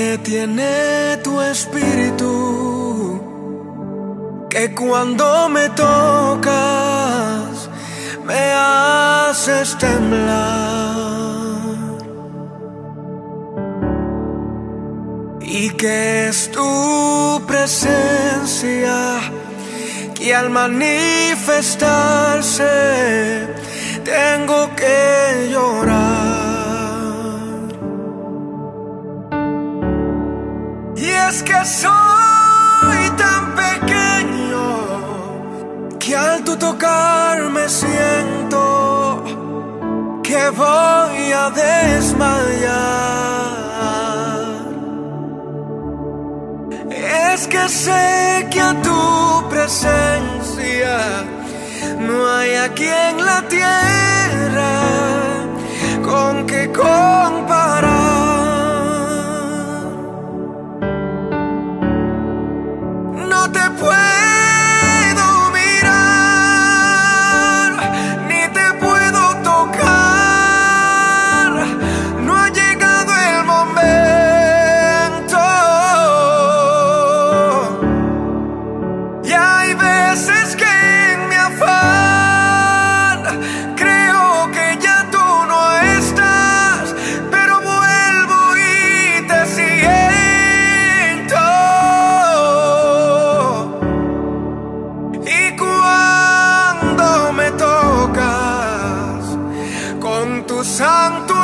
que tiene tu espíritu, que cuando me tocas me haces temblar, y que es tu presencia que al manifestarse tengo que llorar. Y es que soy tan pequeño que al tu tocarme siento que voy a desmayar. Es que sé que a tu presencia no hay aquí en la tierra con que comparar. No te puedo mirar, ni te puedo tocar. No ha llegado el momento. Y hay veces que creo que ya tú no estás, pero vuelvo y te siento. Y cuando me tocas con tu santo